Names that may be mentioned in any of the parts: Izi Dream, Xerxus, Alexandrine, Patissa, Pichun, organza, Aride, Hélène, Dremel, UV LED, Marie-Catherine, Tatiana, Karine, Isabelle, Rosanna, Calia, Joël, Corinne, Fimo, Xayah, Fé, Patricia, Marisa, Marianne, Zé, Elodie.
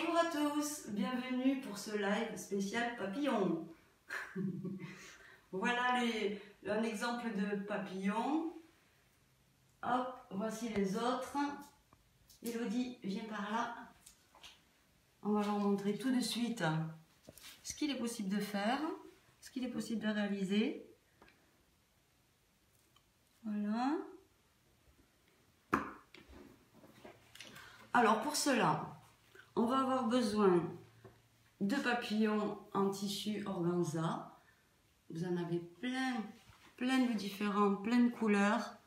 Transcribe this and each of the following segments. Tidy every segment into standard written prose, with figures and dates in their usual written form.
Bonjour à tous, bienvenue pour ce live spécial papillon. Voilà un exemple de papillon. Hop, voici les autres. Elodie, viens par là. On va leur montrer tout de suite ce qu'il est possible de faire, ce qu'il est possible de réaliser. Voilà. Alors pour cela, on va avoir besoin de papillons en tissu organza. Vous en avez plein de différents, plein de couleurs.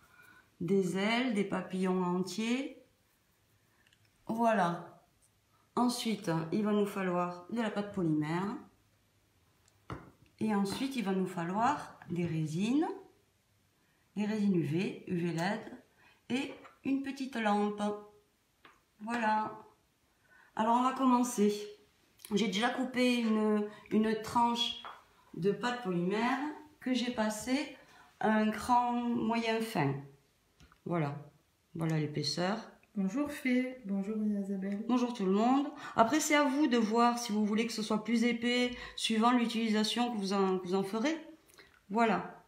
Des ailes, des papillons entiers. Voilà. Ensuite, il va nous falloir de la pâte polymère. Et ensuite, il va nous falloir des résines. Des résines UV, UV LED. Et une petite lampe. Voilà. Alors on va commencer. J'ai déjà coupé une tranche de pâte polymère que j'ai passée à un cran moyen fin. Voilà. Voilà l'épaisseur. Bonjour Fé, bonjour Isabelle. Bonjour tout le monde. Après c'est à vous de voir si vous voulez que ce soit plus épais suivant l'utilisation que vous en ferez. Voilà.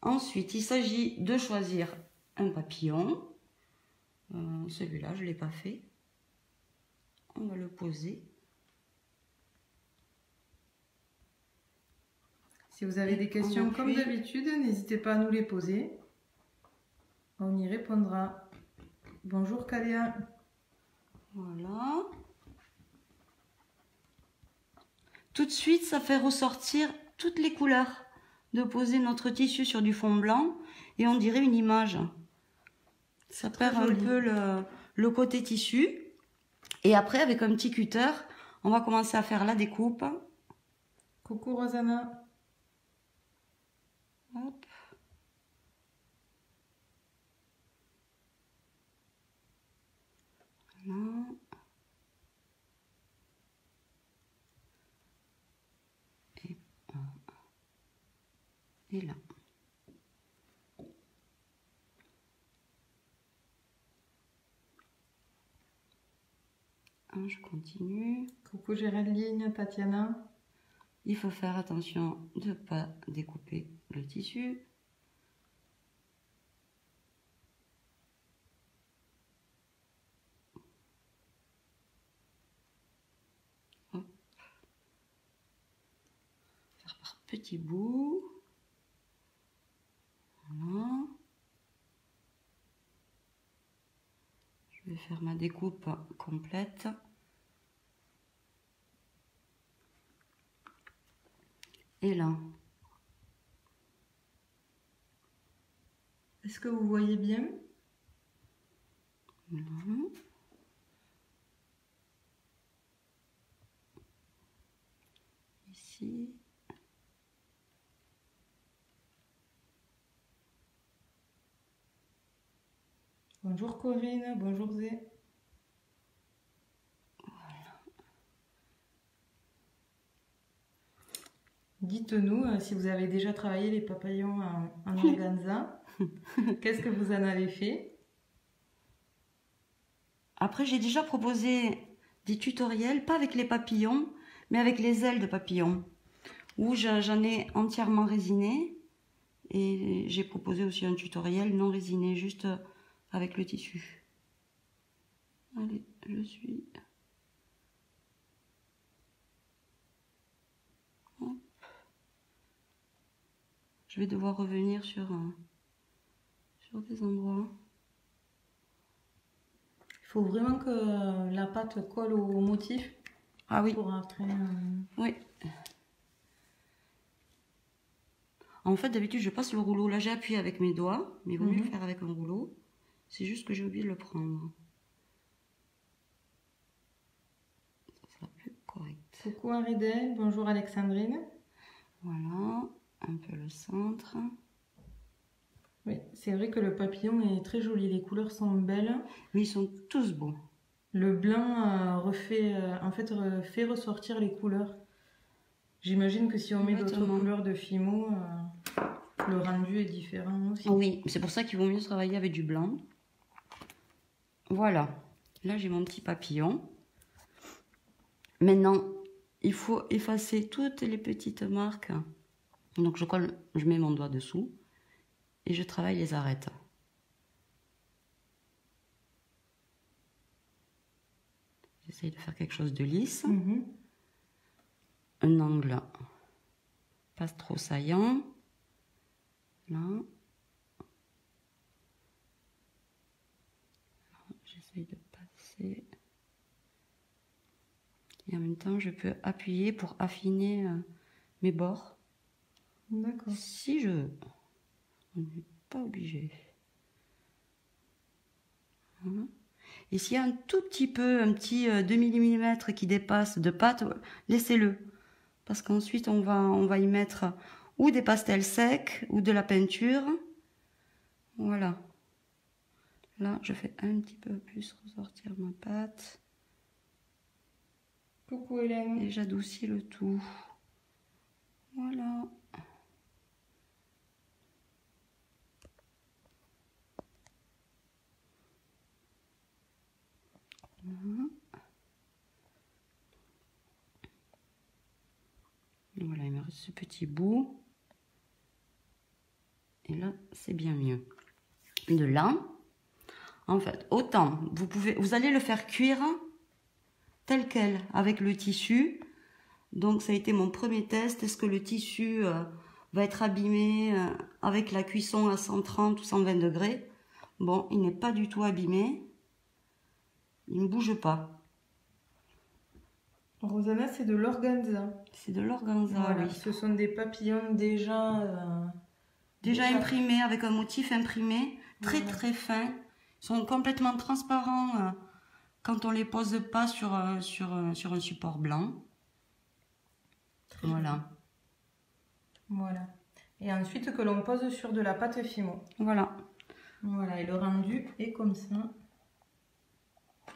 Ensuite il s'agit de choisir un papillon. Celui-là je ne l'ai pas fait. On va le poser. Si vous avez des questions comme d'habitude, n'hésitez pas à nous les poser. On y répondra. Bonjour Calia. Voilà. Tout de suite, ça fait ressortir toutes les couleurs de poser notre tissu sur du fond blanc et on dirait une image. Ça perd un peu le côté tissu. Et après, avec un petit cutter, on va commencer à faire la découpe. Coucou Rosanna. Hop. Voilà. Et là. Je continue. Coucou Géraldine, Tatiana. Il faut faire attention de ne pas découper le tissu. Hop. Faire par petits bouts. Voilà. Je vais faire ma découpe complète. Et là. Est-ce que vous voyez bien? Non. Ici. Bonjour Corinne, bonjour Zé. Dites-nous si vous avez déjà travaillé les papillons en organza. Qu'est-ce que vous en avez fait? Après, j'ai déjà proposé des tutoriels, pas avec les papillons, mais avec les ailes de papillons, où j'en ai entièrement résiné. Et j'ai proposé aussi un tutoriel non résiné, juste avec le tissu. Allez, je suis... Je vais devoir revenir sur des endroits. Il faut vraiment que la pâte colle au motif. Ah oui. Pour après, oui. En fait, d'habitude, je passe le rouleau. Là, j'ai appuyé avec mes doigts, mais il vaut mieux le faire avec un rouleau. C'est juste que j'ai oublié de le prendre. Ça sera plus correct. Coucou Aride, bonjour Alexandrine. Voilà. Un peu le centre. Oui, c'est vrai que le papillon est très joli, les couleurs sont belles. Oui, ils sont tous beaux. Le blanc refait ressortir les couleurs. J'imagine que si on met d'autres couleurs de Fimo, le rendu est différent aussi. Oui, c'est pour ça qu'il vaut mieux travailler avec du blanc. Voilà, là j'ai mon petit papillon. Maintenant, il faut effacer toutes les petites marques. Donc je colle, je mets mon doigt dessous et je travaille les arêtes. J'essaye de faire quelque chose de lisse. Mmh. Un angle pas trop saillant. Là. J'essaye de passer. Et en même temps, je peux appuyer pour affiner mes bords. D'accord. Si je veux. On n'est pas obligé. Voilà. Et s'il y a un tout petit peu, un petit demi millimètre qui dépasse de pâte, laissez-le. Parce qu'ensuite, on va y mettre ou des pastels secs ou de la peinture. Voilà. Là, je fais un petit peu plus ressortir ma pâte. Coucou Hélène. Et j'adoucis le tout. Voilà. Voilà, il me reste ce petit bout. Et là, c'est bien mieux. De là, en fait, autant vous allez le faire cuire tel quel avec le tissu. Donc, ça a été mon premier test. Est-ce que le tissu va être abîmé avec la cuisson à 130 ou 120 degrés? Bon, il n'est pas du tout abîmé. Il ne bouge pas. Rosanna, c'est de l'organza. C'est de l'organza, voilà, oui. Ce sont des papillons déjà imprimés, avec un motif imprimé, très voilà. Très fin. Ils sont complètement transparents quand on ne les pose pas sur un support blanc. Très voilà. Bien. Voilà. Et ensuite que l'on pose sur de la pâte Fimo. Voilà. Voilà, et le rendu est comme ça.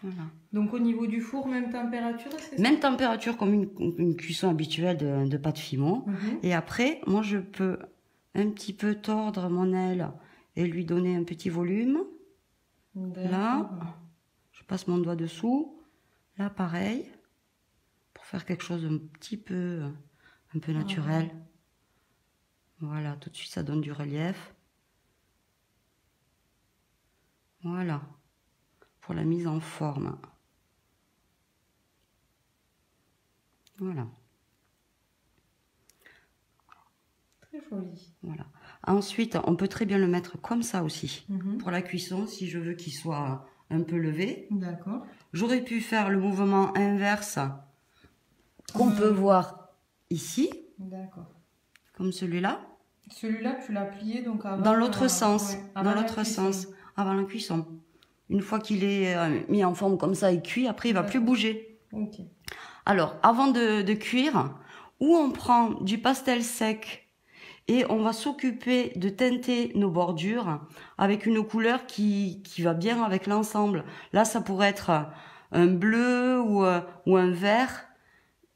Voilà. Donc au niveau du four, même température, c'est ça? Même température comme une cuisson habituelle de pâte Fimo. Mm-hmm. Et après, moi je peux un petit peu tordre mon aile et lui donner un petit volume. Là, je passe mon doigt dessous. Là, pareil, pour faire quelque chose d'un petit peu, un peu naturel. Ah. Voilà, tout de suite ça donne du relief. Voilà. Pour la mise en forme. Voilà. Très joli. Voilà. Ensuite, on peut très bien le mettre comme ça aussi. Mm-hmm. Pour la cuisson, si je veux qu'il soit un peu levé. D'accord. J'aurais pu faire le mouvement inverse qu'on peut voir ici. D'accord. Comme celui-là. Celui-là, tu l'as plié donc avant. Dans l'autre sens. Ouais, avant avant la cuisson. Une fois qu'il est mis en forme comme ça et cuit, après, il ne va plus bouger. Okay. Alors, avant de cuire, ou on prend du pastel sec et on va s'occuper de teinter nos bordures avec une couleur qui va bien avec l'ensemble. Là, ça pourrait être un bleu ou un vert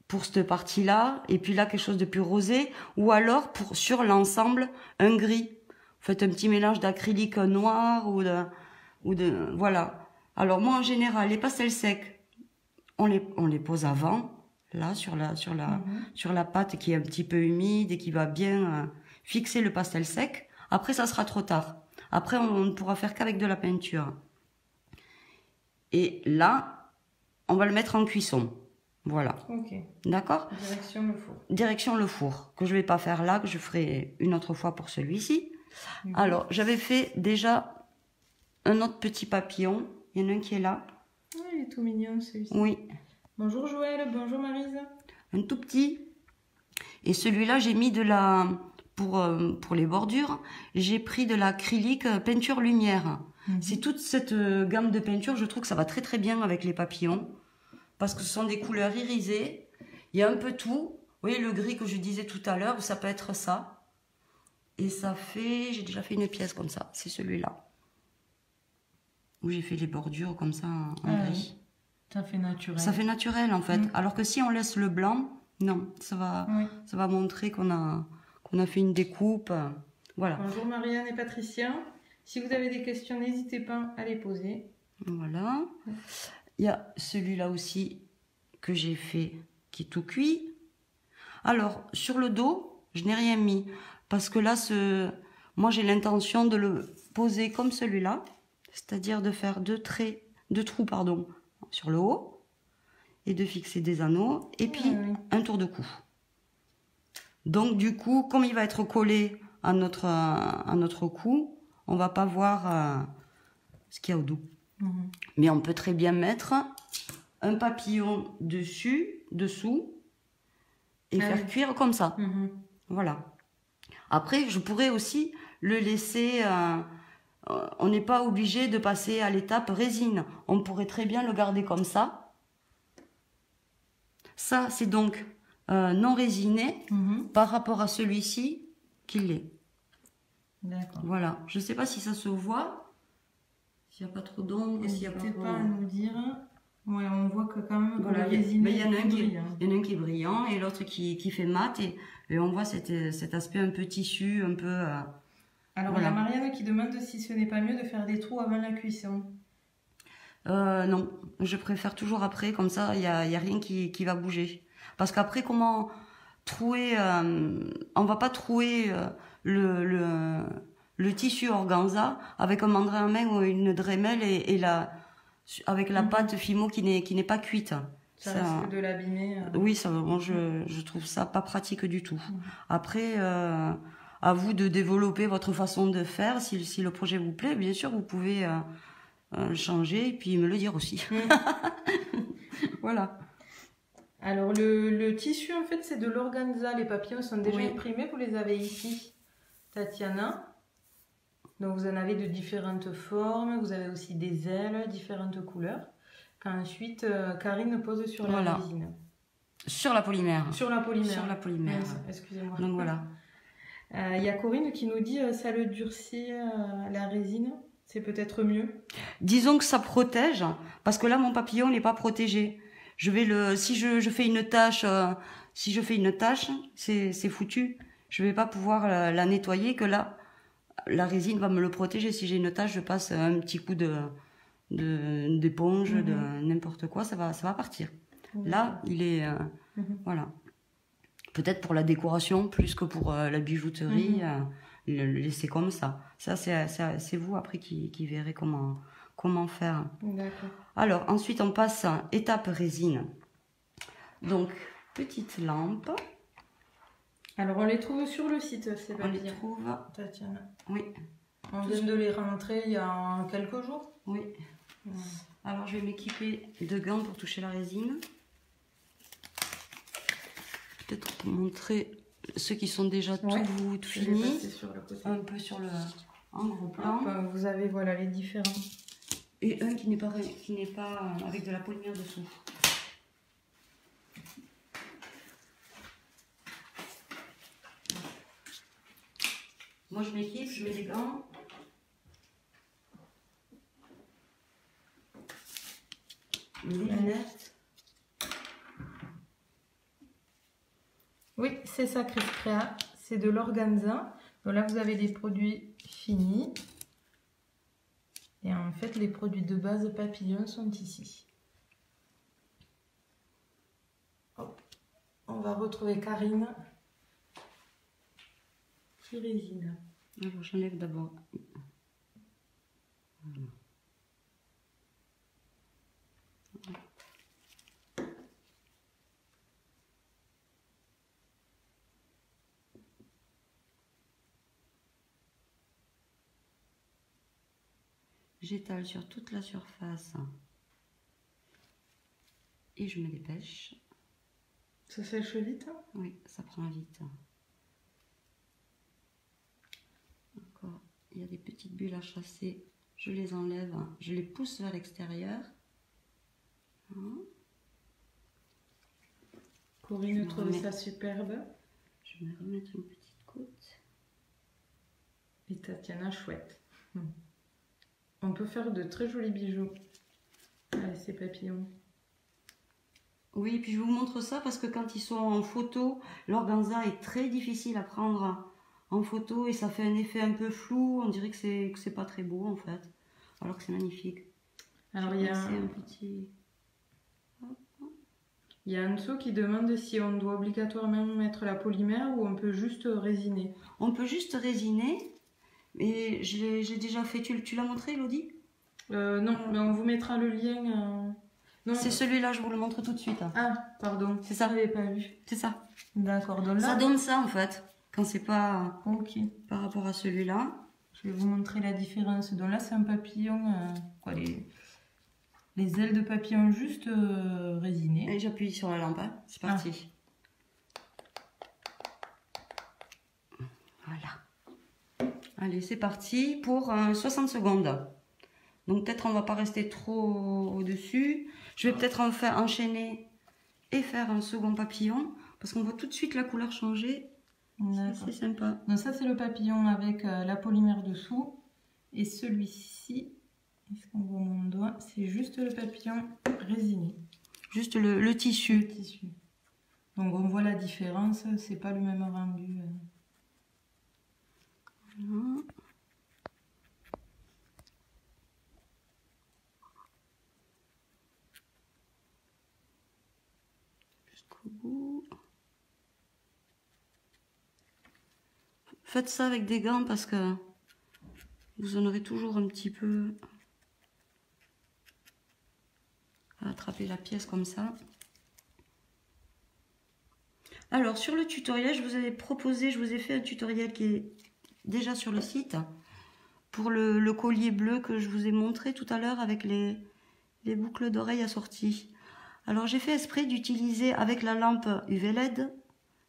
pour cette partie-là. Et puis là, quelque chose de plus rosé. Ou alors, sur l'ensemble, un gris. Vous faites un petit mélange d'acrylique noir ou de... voilà. Alors moi en général, les pastels secs, on les pose avant, là sur la pâte qui est un petit peu humide et qui va bien fixer le pastel sec. Après ça sera trop tard. Après on ne pourra faire qu'avec de la peinture. Et là, on va le mettre en cuisson. Voilà. Okay. D'accord? Direction le four. Direction le four, que je vais pas faire là, que je ferai une autre fois pour celui-ci. Okay. Alors j'avais fait déjà un autre petit papillon, il y en a un qui est là. Oui, il est tout mignon celui-ci. Oui. Bonjour Joël, bonjour Marisa. Un tout petit. Et celui-là, j'ai mis de la... Pour les bordures, j'ai pris de l'acrylique peinture lumière. Mmh. C'est toute cette gamme de peinture, je trouve que ça va très très bien avec les papillons. Parce que ce sont des couleurs irisées. Il y a un peu tout. Vous voyez le gris que je disais tout à l'heure, ça peut être ça. Et ça fait... J'ai déjà fait une pièce comme ça, c'est celui-là. Où j'ai fait les bordures comme ça en gris. Ça fait naturel. Ça fait naturel en fait. Mmh. Alors que si on laisse le blanc, non, ça va montrer qu'on a fait une découpe. Voilà. Bonjour Marianne et Patricia. Si vous avez des questions, n'hésitez pas à les poser. Voilà. Il y a celui-là aussi que j'ai fait qui est tout cuit. Alors, sur le dos, je n'ai rien mis. Parce que là, moi, j'ai l'intention de le poser comme celui-là. C'est-à-dire de faire deux trous sur le haut. Et de fixer des anneaux. Et puis, un tour de cou. Donc, du coup, comme il va être collé à notre cou, on ne va pas voir ce qu'il y a au dos. Mmh. Mais on peut très bien mettre un papillon dessus, dessous, et faire cuire comme ça. Mmh. Voilà. Après, je pourrais aussi le laisser... on n'est pas obligé de passer à l'étape résine. On pourrait très bien le garder comme ça. Ça, c'est donc non résiné par rapport à celui-ci qu'il est. D'accord. Voilà. Je ne sais pas si ça se voit, s'il n'y a pas trop d'ombre. N'hésitez pas à nous dire... Ouais, on voit que quand même... Voilà, il y en a un qui est brillant et l'autre qui fait mat. Et on voit cet aspect un peu tissu, un peu... Alors, voilà. Il y a Marianne qui demande si ce n'est pas mieux de faire des trous avant la cuisson. Non, je préfère toujours après. Comme ça, il n'y a rien qui va bouger. Parce qu'après, comment trouer... on ne va pas trouer le tissu organza avec un mandrin à main ou une dremel avec la pâte Fimo qui n'est pas cuite. Ça risque de l'abîmer. Oui, ça, bon, je trouve ça pas pratique du tout. Après, à vous de développer votre façon de faire. Si le projet vous plaît, bien sûr, vous pouvez changer et puis me le dire aussi. Voilà. Alors, le tissu, en fait, c'est de l'organza. Les papillons sont déjà imprimés. Vous les avez ici, Tatiana. Donc vous en avez de différentes formes, vous avez aussi des ailes, différentes couleurs, qu'ensuite Karine pose sur la résine. Sur la polymère. Sur la polymère. Sur la polymère. Excusez-moi. Donc voilà. Il y a Corinne qui nous dit ça le durcit la résine, c'est peut-être mieux. Disons que ça protège, parce que là mon papillon n'est pas protégé. Je vais si je fais une tache, c'est foutu. Je ne vais pas pouvoir la nettoyer que là. La résine va me le protéger. Si j'ai une tache, je passe un petit coup d'éponge, de n'importe quoi, ça va partir. Là, il est... Voilà. Peut-être pour la décoration, plus que pour la bijouterie, le laisser comme ça. Ça, c'est vous, après, qui verrez comment faire. D'accord. Alors, ensuite, on passe à étape résine. Donc, petite lampe... Alors, on les trouve sur le site, ces papillons. On les trouve, Tatiana. Oui. On vient de les rentrer il y a quelques jours. Oui. Ouais. Alors, je vais m'équiper de gants pour toucher la résine. Peut-être pour montrer ceux qui sont déjà tout finis. Un peu sur le... En gros plan. Hop, vous avez, voilà, les différents. Et un qui n'est pas avec de la polymère dessous. Moi, je m'équipe, je mets des gants. Des lunettes. Oui, c'est ça, Christréa. C'est de l'organza. Donc là, vous avez les produits finis. Et en fait, les produits de base papillons sont ici. Hop. On va retrouver Karine. Résine. Alors j'enlève d'abord. J'étale sur toute la surface et je me dépêche. Ça sèche vite, hein? Oui, ça prend vite. Il y a des petites bulles à chasser, je les enlève, je les pousse vers l'extérieur. Corinne trouve ça superbe. Je vais remettre une petite côte. Et Tatiana, chouette. On peut faire de très jolis bijoux avec ces papillons. Oui, puis je vous montre ça parce que quand ils sont en photo, l'organza est très difficile à prendre en photo et ça fait un effet un peu flou, on dirait que c'est pas très beau en fait, alors que c'est magnifique. Alors il y a un petit... Hop. Il y a Anso qui demande si on doit obligatoirement mettre la polymère ou on peut juste résiner. On peut juste résiner, mais je l'ai déjà fait. Tu l'as montré, Elodie? Non, mais on vous mettra le lien. C'est celui-là, je vous le montre tout de suite. Hein. Ah, pardon, c'est ça. Je l'avais pas vu. C'est ça. D'accord, donc là... Ça donne ça en fait, quand c'est pas par rapport à celui-là. Je vais vous montrer la différence. Donc là, c'est un papillon, les ailes de papillon juste résinées. Et j'appuie sur la lampe, hein. C'est parti. Ah. Voilà. Allez, c'est parti pour 60 secondes. Donc peut-être on va pas rester trop au-dessus. Je vais peut-être en faire enchaîner et faire un second papillon parce qu'on voit tout de suite la couleur changer. C'est sympa. Donc ça c'est le papillon avec la polymère dessous et celui-ci, est-ce qu'on voit mon doigt? C'est juste le papillon résiné. Juste le tissu. Le tissu. Donc on voit la différence, c'est pas le même rendu. Voilà. Faites ça avec des gants parce que vous en aurez toujours un petit peu à attraper la pièce comme ça. Alors sur le tutoriel, je vous avais proposé, je vous ai fait un tutoriel qui est déjà sur le site pour le collier bleu que je vous ai montré tout à l'heure avec les boucles d'oreilles assorties. Alors j'ai fait esprit d'utiliser avec la lampe UV LED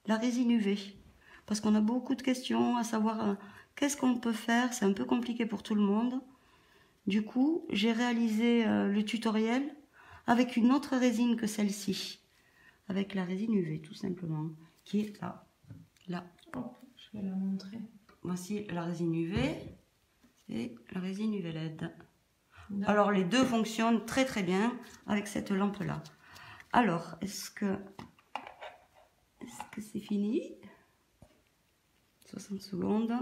la résine UV parce qu'on a beaucoup de questions à savoir qu'est-ce qu'on peut faire, c'est un peu compliqué pour tout le monde. Du coup j'ai réalisé le tutoriel avec une autre résine que celle-ci, avec la résine UV tout simplement, qui est là. Oh, je vais la montrer. Voici la résine UV et la résine UV LED. Alors les deux fonctionnent très très bien avec cette lampe là. Alors, est-ce que c'est fini? 60 secondes.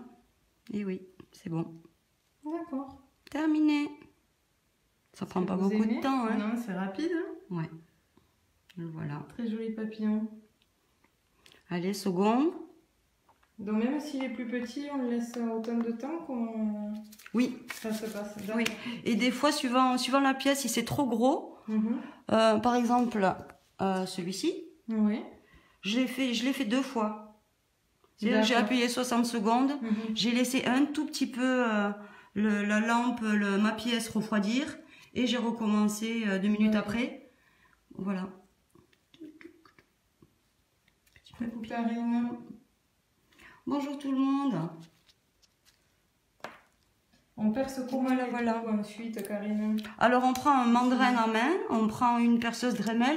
Et oui, c'est bon. D'accord. Terminé. Ça prend pas beaucoup de temps. Hein. Non, c'est rapide. Hein. Ouais. Voilà. Très joli papillon. Allez, second. Donc même s'il est plus petit, on le laisse autant de temps qu'on... Oui. Ça se passe. Oui. Et des fois, suivant la pièce, si c'est trop gros... par exemple, celui-ci, oui. je l'ai fait deux fois. J'ai appuyé 60 secondes, j'ai laissé un tout petit peu la lampe, ma pièce refroidir, et j'ai recommencé 2 minutes après. Voilà. Coucou Karine. Bonjour tout le monde. On perce comment la voilà ensuite, Karine? Alors on prend un mandrin en main, on prend une perceuse Dremel.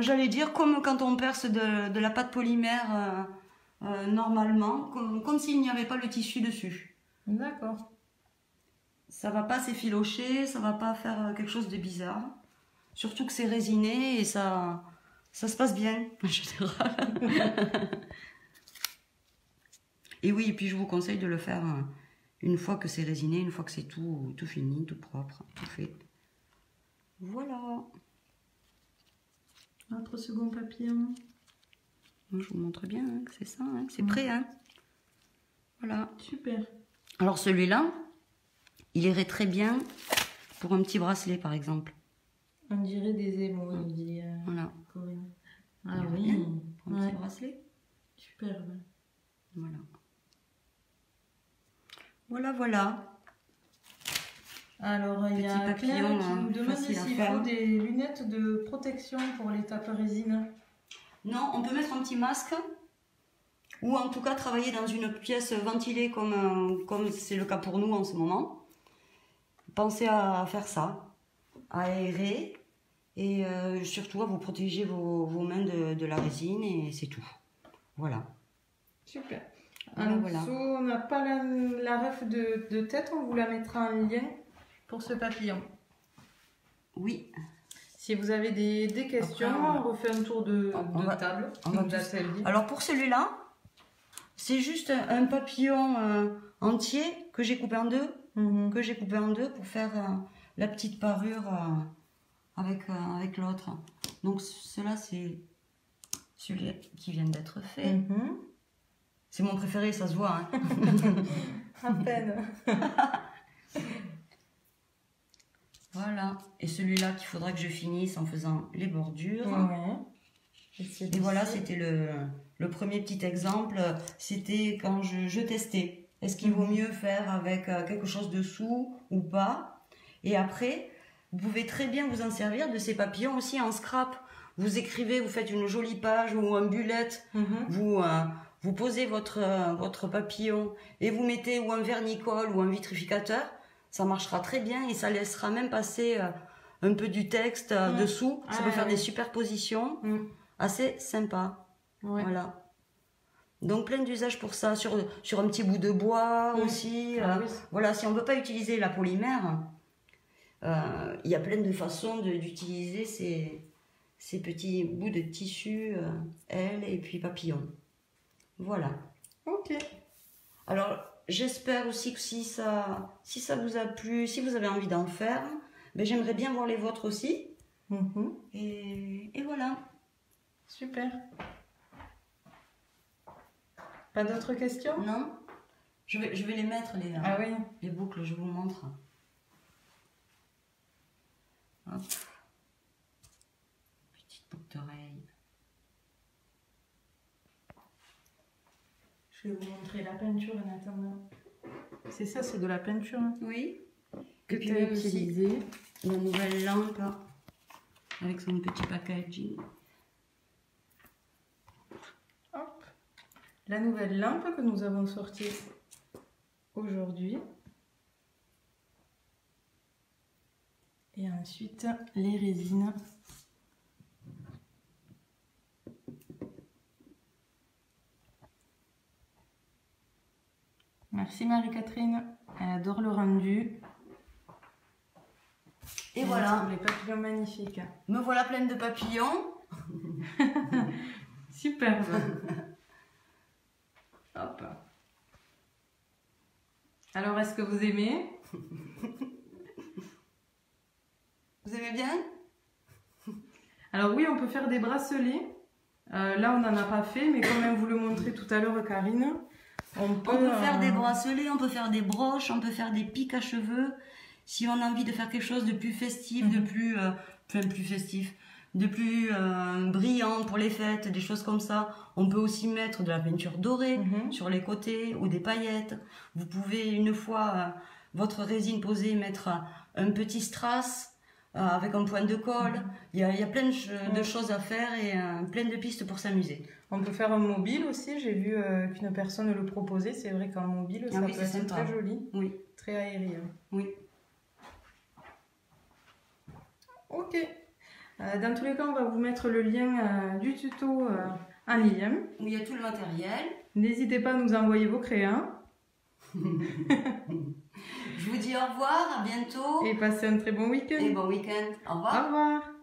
J'allais dire comme quand on perce de la pâte polymère normalement, comme s'il n'y avait pas le tissu dessus. D'accord. Ça va pas s'effilocher, ça va pas faire quelque chose de bizarre. Surtout que c'est résiné et ça se passe bien en général. Et oui, et puis je vous conseille de le faire. Une fois que c'est résiné, une fois que c'est tout fini, tout propre, tout fait. Voilà. Notre second papillon. Je vous montre bien hein, que c'est ça, hein, c'est prêt. Hein. Voilà. Super. Alors celui-là, il irait très bien pour un petit bracelet par exemple. On dirait des émaux, on dit. Voilà. Corinne. Ah oui. Pour un petit bracelet. Superbe. Voilà. Voilà, voilà. Alors, il y a Claire qui nous demande s'il faut des lunettes de protection pour l'étape résine. Non, on peut mettre un petit masque ou en tout cas travailler dans une pièce ventilée comme c'est le cas pour nous en ce moment. Pensez à faire ça, à aérer et surtout à vous protéger vos mains de la résine et c'est tout. Voilà. Super. Alors, voilà. On n'a pas la ref de tête, on vous la mettra en lien pour ce papillon. Oui. Si vous avez des questions, après, on refait un tour de table. Alors pour celui-là, c'est juste un papillon entier que j'ai coupé en deux, pour faire la petite parure avec l'autre. Donc, cela, c'est celui qui vient d'être fait. Mm-hmm. C'est mon préféré, ça se voit. Hein. À peine. Voilà. Et celui-là qu'il faudra que je finisse en faisant les bordures. Ouais. Et voilà, c'était le premier petit exemple. C'était quand je testais. Est-ce qu'il vaut mieux faire avec quelque chose dessous ou pas? Et après, vous pouvez très bien vous en servir de ces papillons aussi en scrap. Vous écrivez, vous faites une jolie page ou un bullet. Vous posez votre papillon et vous mettez ou un vernicole ou un vitrificateur. Ça marchera très bien et ça laissera même passer un peu du texte dessous. Ça peut faire des superpositions assez sympas. Ouais. Voilà. Donc plein d'usages pour ça, sur un petit bout de bois aussi. Oui. Voilà, si on ne veut pas utiliser la polymère, il y a plein de façons d'utiliser ces petits bouts de tissu, ailes et puis papillons. Voilà. Ok. Alors, j'espère aussi que si ça vous a plu, si vous avez envie d'en faire, ben, j'aimerais bien voir les vôtres aussi. Et voilà. Super. Pas d'autres questions? Non. Je vais les mettre, les boucles, je vous montre. Hop. Petite boucle d'oreille. Je vais vous montrer la peinture en attendant. C'est ça, c'est de la peinture. Oui. Que tu as utilisé. La nouvelle lampe, avec son petit packaging. Hop. La nouvelle lampe que nous avons sortie aujourd'hui. Et ensuite, les résines. Merci Marie-Catherine, elle adore le rendu. Et voilà. Les papillons magnifiques. Me voilà pleine de papillons. Superbe. Hop. Alors, est-ce que vous aimez? Vous aimez bien? Alors oui, on peut faire des bracelets. Là, on n'en a pas fait, mais quand même, vous le montrez tout à l'heure, Karine. On peut faire des bracelets, on peut faire des broches, on peut faire des pics à cheveux. Si on a envie de faire quelque chose de plus festif, de plus brillant pour les fêtes, des choses comme ça, on peut aussi mettre de la peinture dorée sur les côtés ou des paillettes. Vous pouvez, une fois votre résine posée, mettre un petit strass avec un point de colle. Il y a plein de choses à faire et plein de pistes pour s'amuser. On peut faire un mobile aussi, j'ai vu qu'une personne le proposait. C'est vrai qu'un mobile, ça peut être très joli, très aérien. Oui. Ok. Dans tous les cas, on va vous mettre le lien du tuto en lien. Où il y a tout le matériel. N'hésitez pas à nous envoyer vos crayons. Je vous dis au revoir, à bientôt. Et passez un très bon week-end. Et bon week-end. Au revoir. Au revoir.